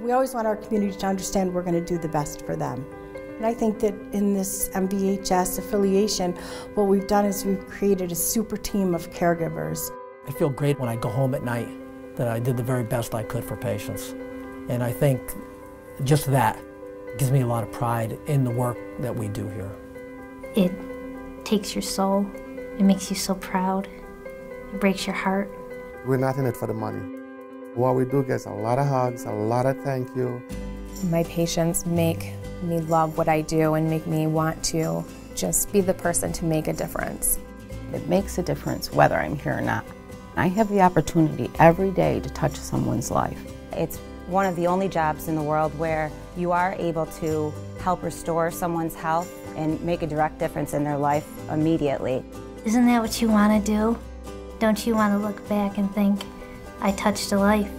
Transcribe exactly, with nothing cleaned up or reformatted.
We always want our community to understand we're going to do the best for them. And I think that in this M V H S affiliation, what we've done is we've created a super team of caregivers. I feel great when I go home at night that I did the very best I could for patients. And I think just that gives me a lot of pride in the work that we do here. It takes your soul. It makes you so proud. It breaks your heart. We're not in it for the money. What we do gets a lot of hugs, a lot of thank you. My patients make me love what I do and make me want to just be the person to make a difference. It makes a difference whether I'm here or not. I have the opportunity every day to touch someone's life. It's one of the only jobs in the world where you are able to help restore someone's health and make a direct difference in their life immediately. Isn't that what you want to do? Don't you want to look back and think, I touched a life?